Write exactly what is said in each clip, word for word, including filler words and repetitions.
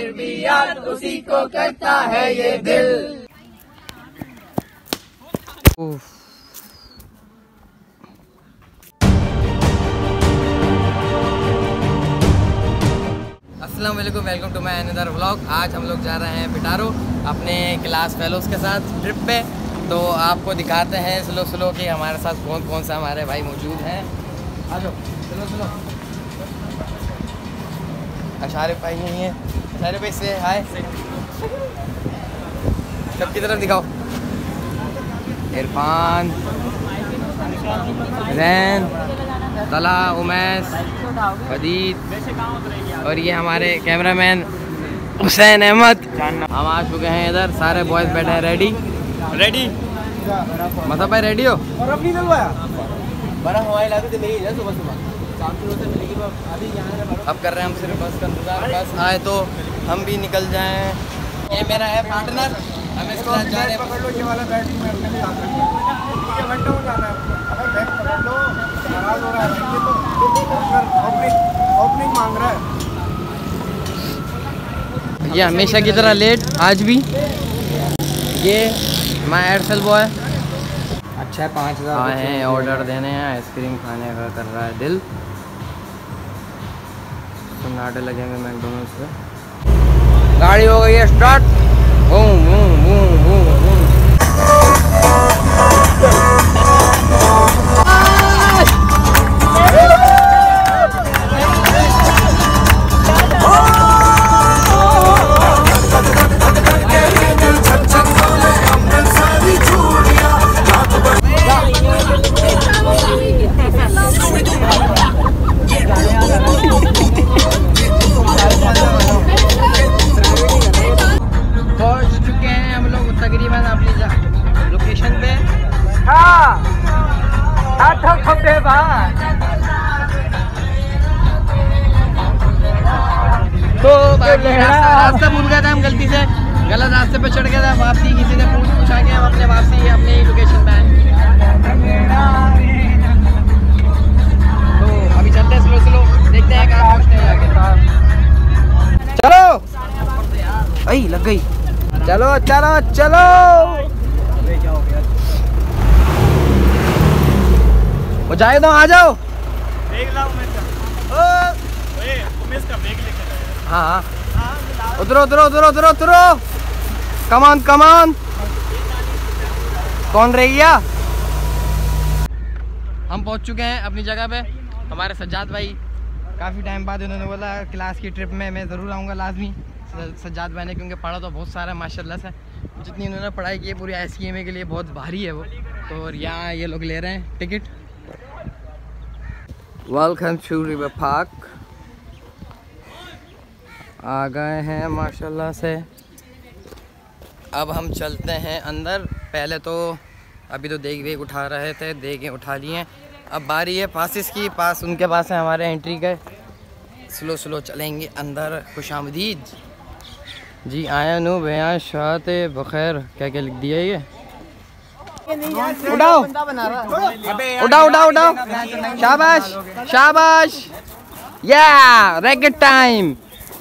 फिर भी याद उसी को करता है ये दिल। उफ। अस्सलाम वालेकुम, welcome to my another vlog. आज हम लोग जा रहे हैं पिटारो अपने क्लास फेलोज़ के साथ ट्रिप पे, तो आपको दिखाते हैं स्लो स्लो कि हमारे साथ कौन कौन सा हमारे भाई मौजूद हैं। आ जाओ स्लो स्लो। अशारे भाई नहीं है, अशारे भाई से हाय सबकी तरफ दिखाओ। इरफान, जैन, तला, उमैस, फदीद और ये हमारे कैमरामैन हुसैन अहमद। हम आ चुके हैं इधर, सारे बॉयज बैठे हैं। रेडी रेडी मतलब भाई रेडी हो? बर्फ नहीं डलवाया, बर्फ हवाई इलाके से मिली है सुबह सुबह। अब कर रहे हैं हम सिर्फ बस का इंतजार, बस आए तो हम भी निकल जाएं। ये मेरा है पार्टनर, हम इसके साथ जा रहे हैं। नाराज हो रहा है ये तो, ओपनिंग ओपनिंग मांग रहा है ये हमेशा की तरह लेट आज भी। ये माय एयरसेल बॉय अच्छा है, पाँच हज़ार आए हैं ऑर्डर देने हैं, आइसक्रीम खाने का कर रहा है दिल। सन्नाटे लगेंगे मैकडोनल्ड्स पे। गाड़ी हो गई है start, boom boom boom boom boom. रास्ता भूल गया था हम, गलती से गलत रास्ते पे चढ़ गया था। वापसी किसी ने पूछ पूछा के हम अपने वापसी अपने लोकेशन पे आए। तो अभी चलते हैं स्लो स्लो, देखते हैं कहाँ पहुँचते हैं आगे। चलो आई लग गई, चलो चलो चलो। वो जाए तो आ जाओ, हाँ उतरो उतरो उतरो उतरो उतरो। कमान कमान कौन रह गया। हम पहुंच चुके हैं अपनी जगह पे। हमारे सज्जाद भाई, काफ़ी टाइम बाद उन्होंने बोला क्लास की ट्रिप में मैं ज़रूर आऊँगा लाजमी। सज्जाद भाई ने क्योंकि पढ़ा तो बहुत सारा माशाल्लाह से, जितनी उन्होंने पढ़ाई की है पूरी आई सी एम ए के लिए बहुत भारी है वो तो। और यहाँ ये लोग ले रहे हैं ticket. Welcome to river park, आ गए हैं माशाल्लाह से। अब हम चलते हैं अंदर। पहले तो अभी तो देख वेख उठा रहे थे, देखें उठा लिए। अब बारी है पासिस की, पास उनके पास है हमारे एंट्री के। स्लो स्लो चलेंगे अंदर। खुश आमदीद जी, आया नू बयान शात बखैर। क्या क्या लिख दिया ये, उठाओ उठाओ उठाओ उठाओ। शाबाश शाबाश, या रैकेट टाइम,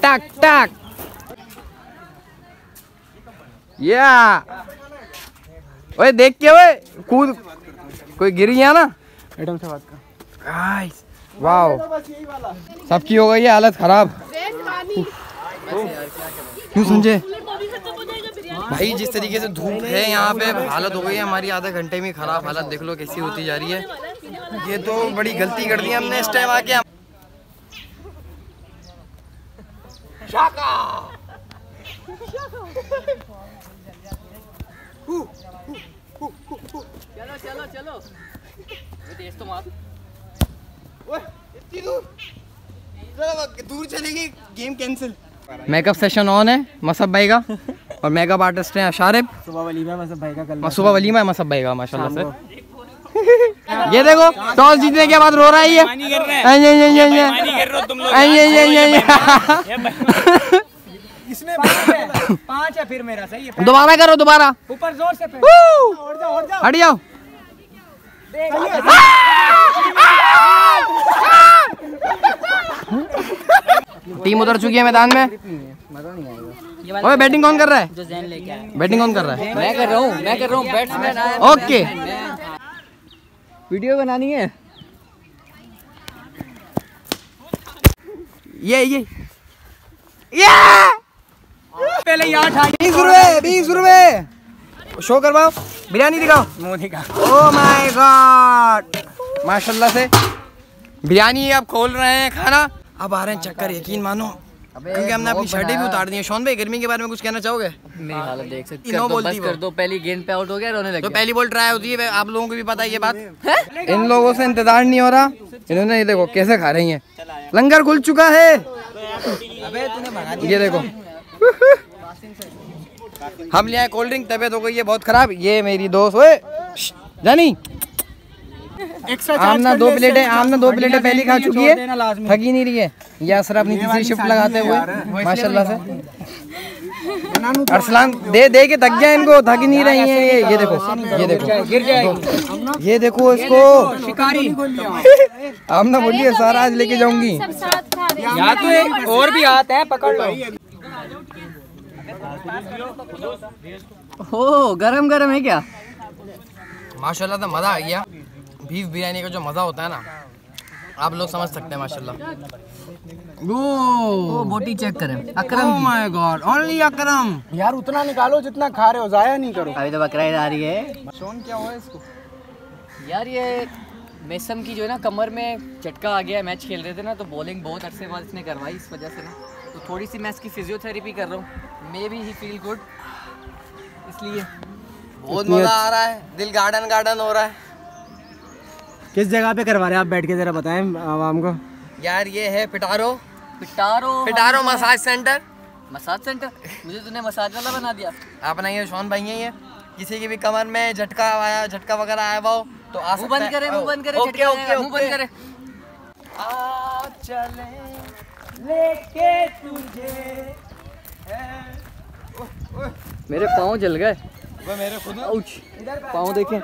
टक टक या। ओए देख के, ओए कूद, कोई गिर गया ना। मैडम से बात कर। गाइस वाओ, सबकी हो गई है हालत खराब। क्यों समझे भाई, जिस तरीके से धूप है यहाँ पे हालत हो गई है हमारी आधे घंटे में खराब। हालत देख लो कैसी होती जा रही है। ये तो बड़ी गलती कर दी हमने इस टाइम आके। चलो चलो चलो, तेज तो मार। इतनी दूर दूर चलेगी। Game cancel. Makeup session on है मसब भाई का, और मेकअप आर्टिस्ट हैं अशारिब। सुबह वलीमा मसब भाई का कल, सुबह वलीमा है मसब भाई का माशाल्लाह से। ये देखो टॉस जीतने के बाद रो रहा है ये। इसमें पांच है फिर मेरा, सही है। दोबारा करो, दोबारा ऊपर जोर से। हट जाओ। टीम उतर चुकी है मैदान में। ओए बैटिंग कौन कर रहा है? जो जैन लेके आया। बैटिंग कौन कर रहा है? मैं कर रहा हूँ मैं कर रहा हूँ बैट्समैन। ओके वीडियो बनानी है। ये ये ये पहले यहाँ ठाड़ी बीस रुपए, बीस रुपए। शो करवाओ, बिरयानी दिखाओ, मुँह दिखाओ। ओ माय गॉड, माशाल्लाह से बिरयानी अब खोल रहे हैं, खाना अब आ रहे हैं चक्कर। यकीन मानो क्योंकि हमने अपनी शर्टें भी उतार दी है। शॉन भाई, गर्मी के बारे में कुछ कहना चाहोगे? मेरी हालत देख सकते हो, बस कर दो। पहली गेंद पे आउट हो गया, रोने लग गया। तो पहली बॉल ट्राई होती है, आप लोगों को भी पता है ये बात। इन लोगों से इंतजार नहीं हो रहा। इन्होंने ये देखो कैसे खा रही है। लंगर खुल चुका है, ये देखो। हम ले आए कोल्ड ड्रिंक, तबियत हो गई है बहुत खराब। ये मेरी दोस्त ओए जानी आमना दो प्लेटें आमना दो प्लेटें पहली खा चुकी है, थकी नहीं रही है। ये असर अपनी तीसरी शिफ्ट लगाते हुए माशाल्लाह से अरसलान दे दे के थक गया इनको, थक ही नहीं रही है। ये ये देखो ये देखो ये देखो इसको शिकारी आमना बोलिए सारा आज लेके जाऊंगी। यहाँ तो एक और भी हाथ है, पकड़ लो। हो गरम गरम है क्या? माशाल्लाह तो मज़ा आ गया। बीफ बिरयानी का जो मज़ा होता है ना, आप लोग समझ सकते हैं माशाल्लाह। वो बोटी चेक करें Akram. Oh my god, only Akram. यार उतना निकालो जितना खा रहे हो, जाया नहीं करो। अभी तो बकराई आ रही है। शोन क्या हुआ इसको? यार ये मैसम की जो है ना कमर में झटका आ गया। मैच खेल रहे थे ना तो बॉलिंग बहुत अच्छे बाद इसने करवाई, इस वजह से ना तो थोड़ी सी मैं इसकी फिजियोथेरेपी कर रहा हूँ। Maybe he feel good, इसलिए बहुत मज़ा आ रहा है, दिल गार्डन गार्डन हो रहा है। किस जगह पे करवा रहे हैं आप? बैठ के जरा बताएं आवाम को। यार ये है पिटारो पिटारो पिटारो मसाज सेंटर। मसाज सेंटर मुझे तूने मसाज वाला बना दिया। आप नहीं है, शॉन भाई है। ये किसी की भी कमर में झटका आया, झटका वगैरह आया वो तो आ सकता है। करे, मुँह बंद करे, मुँह बंद करे, झटका। मेरे पाँव जल गए, मेरे पाँव देखें।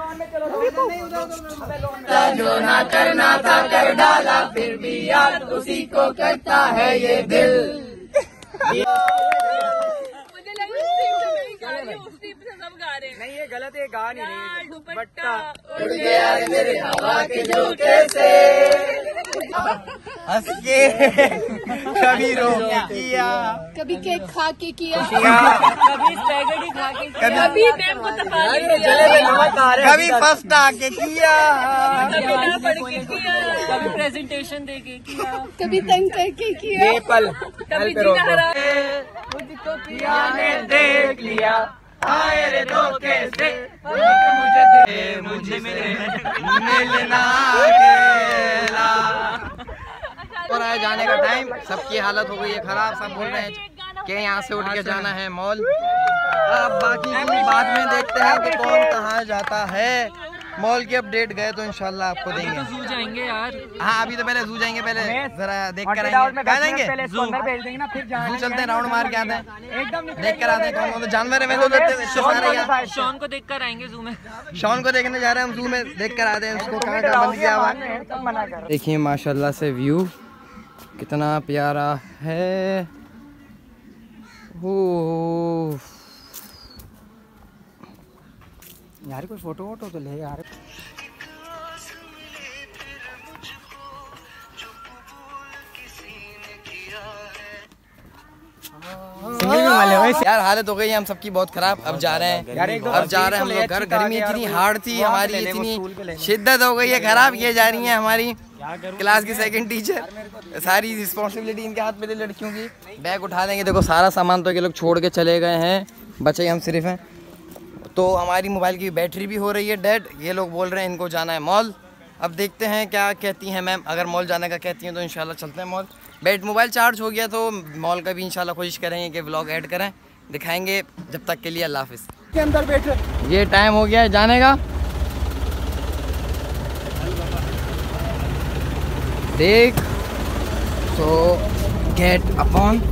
जो ना करना था कर डाला, फिर भी याद उसी को करता है ये दिल। नहीं ये गलत है, गा नहीं रही। दुपट्टा उड़ गया मेरे हवा के झोंके से, हंस के कभी रो किया, कभी केक खा के किया, कभी स्पैगेटी खा के किया, कभी मैम को तफारी किया, कभी फर्स्ट आके किया, कभी ना पढ़ के किया, कभी प्रेजेंटेशन दे के किया, कभी तंग करके किया, कभी जीना हरा मुझको पिया ने देख लिया। आए रे धोखे से मुझे दे मुझे मिलना अकेला। और आया जाने का टाइम, सबकी हालत हो गई है खराब। सब बोल रहे हैं कि यहाँ से उठ के जाना है मॉल। अब बाकी की बाद में देखते हैं कि कौन कहाँ जाता है। मॉल की अपडेट गए तो इंशाल्लाह आपको देंगे। तो जू जाएंगे यार। हाँ अभी तो पहले जू जाएंगे, पहले जरा देख कर आएंगे। जू चलते हैं, राउंड मार के आते हैं, देख कर आते हैं कौन कौन जानवर है। शॉन को देख कर आएंगे जू में, शॉन को देखने जा रहे हैं हम जू में, देख कर आते हैं उसको कहाँ कहाँ बंद किया हुआ है। देखिए माशाल्लाह से व्यू कितना प्यारा है। ओह यार कोई फोटो वोटो तो ले यार। यार हालत हो गई है हम सबकी बहुत खराब। अब जा रहे हैं अब जा रहे हैं हम लोग घर। गर्मी इतनी हार्ड थी हमारी, इतनी शिद्दत हो गई है खराब। ये जा रही है हमारी क्लास की सेकंड टीचर। सारी रिस्पॉन्सिबिलिटी इनके हाथ में थी लड़कियों की। बैग उठा लेंगे, देखो सारा सामान तो ये लोग छोड़ के चले गए हैं, बचे हम सिर्फ हैं। तो हमारी मोबाइल की बैटरी भी हो रही है डेड। ये लोग बोल रहे हैं इनको जाना है मॉल। अब देखते हैं क्या कहती हैं मैम। अगर मॉल जाने का कहती हैं तो इंशाल्लाह चलते हैं मॉल। बैट मोबाइल चार्ज हो गया तो मॉल का भी इंशाल्लाह कोशिश करेंगे कि व्लॉग ऐड करें, दिखाएंगे। जब तक के लिए अल्लाह हाफिज़। के अंदर बैठे ये टाइम हो गया है जाने का। देख तो गेट अपॉन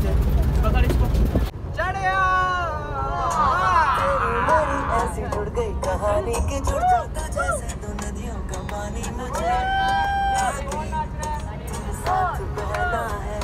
कहानी के जुड़ जाता जैसे दो नदियों का पानी मुझे साथ बहना है।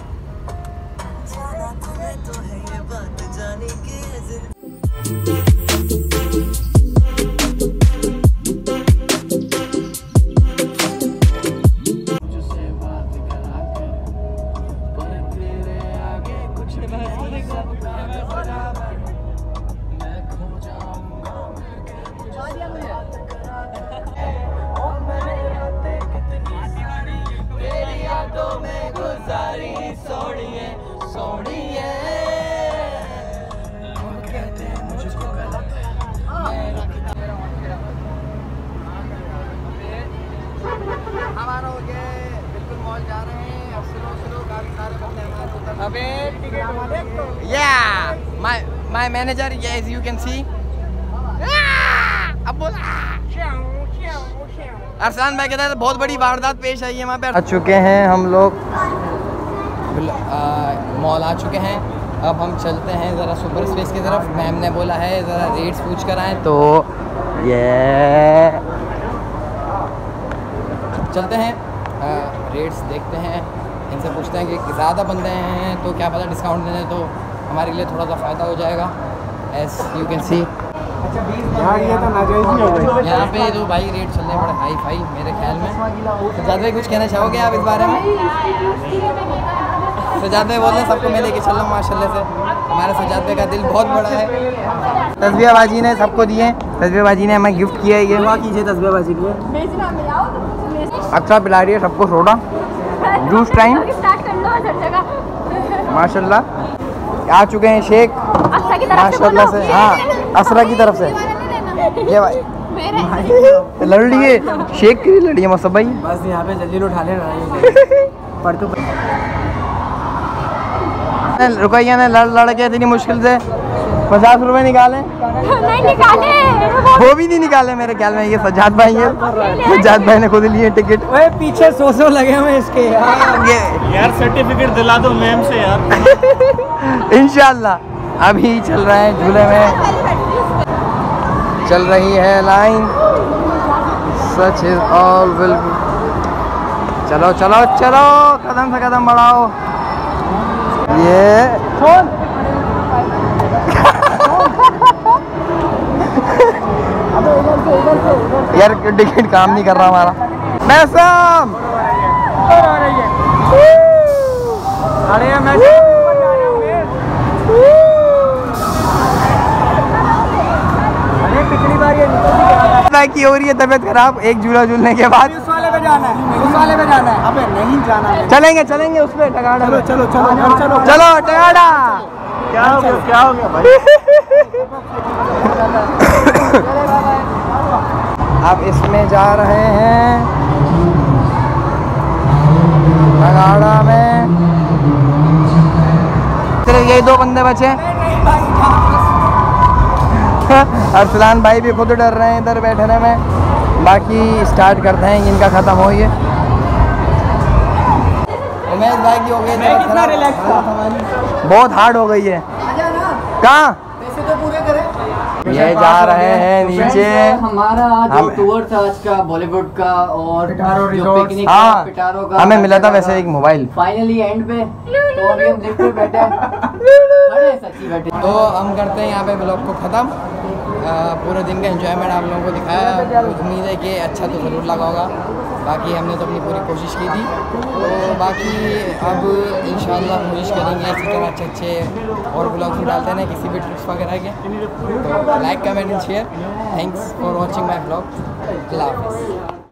Yeah, my my manager. Yeah, as you can see. अब बोला अरसान भाई कहता है बहुत बड़ी वारदात पेश आई है। वहाँ पे आ चुके हैं हम लोग, मॉल आ चुके हैं। अब हम चलते हैं ज़रा सुपर स्पेस की तरफ। मैम ने बोला है ज़रा रेट्स पूछ कर आए, तो ये चलते हैं आ, रेट्स देखते हैं। इनसे पूछते हैं कि ज़्यादा बंदे हैं तो क्या पता डिस्काउंट देने, तो हमारे लिए थोड़ा सा फ़ायदा हो जाएगा। एस यू कैन सी यहाँ पे तो भाई रेट चल रहे हैं बड़े हाई फाई मेरे ख्याल में। सजाद भाई कुछ कहना चाहोगे आप इस बारे में? सजाद भाई बोल रहे हैं सबको मैं लेके चल रहा हूँ माशाल्लाह से। हमारे सजाद भाई का दिल बहुत बड़ा है। तस्बीह बाजी ने सबको दिए, तस्बीह बाजी ने हमें गिफ्ट किया है। ये हुआ कीजिए तस्बीह बाजी को अच्छा पिला रही है सबको सोडा जूस टाइम माशाल्लाह। आ चुके हैं शेख माशाल्लाह से, हाँ असरा की तरफ से। ये भाई लड़ लिए शेख की लड़ी है भाई, बस यहाँ पे जल्दी उठा ले रुकैया ने लड़ लड़ के इतनी मुश्किल से पचास रुपए निकाले, नहीं निकाले वो भी नहीं निकाले मेरे ख्याल में। ये सज्जाद भाई है, सज्जाद भाई ने खुद लिए टिकट। ओए पीछे सौ सौ लगे हुए इसके यार, यार सर्टिफिकेट दिला दो मैम से यार। इंशाल्लाह अभी चल रहे हैं झूले में, चल रही है line. Such is all will be. चलो चलो चलो कदम से कदम बढ़ाओ। ये यार टिकट काम नहीं कर रहा हमारा। मैसम अरे मैसम की हो रही है तबियत खराब एक झूला झूलने के बाद। उस वाले पे जाना है, उस वाले पे जाना है। अबे नहीं जाना है। चलेंगे चलेंगे उस पे टगाड़ा। चलो चलो चलो चलो चलो टगाड़ा। क्या हो गया क्या हो गया भाई? अब इसमें जा रहे हैं टगाड़ा में। सिर्फ यही दो बंदे बचे, अरसलान भाई भी खुद डर रहे हैं इधर बैठने में। बाकी स्टार्ट करते हैं, इनका खत्म हो ये। उमेश भाई की हो गई बहुत हार्ड हो गई है। कहाँ तो ये जा रहे हैं नीचे। हमारा जो टूर था आज का बॉलीवुड का और पिटारो, हाँ पिटारो का हमें मिला था वैसे एक मोबाइल। फाइनली एंड पे तो अभी हम लिफ्ट पे बैठे हैं, सच्ची बैठे। तो हम करते हैं यहाँ पे ब्लॉग को खत्म। पूरे दिन का एंजॉयमेंट आप लोगों को दिखाया, उम्मीद है कि अच्छा तो ज़रूर लगा होगा। बाकी हमने तो अपनी पूरी कोशिश की थी। तो बाकी अब इंशाल्लाह कोशिश करेंगे इसी तरह अच्छे अच्छे और ब्लॉग्स भी डालते हैं किसी भी ट्रिप्स वगैरह के। तो like comment and share. Thanks for watching my blog. अल्लाह हाफिज़।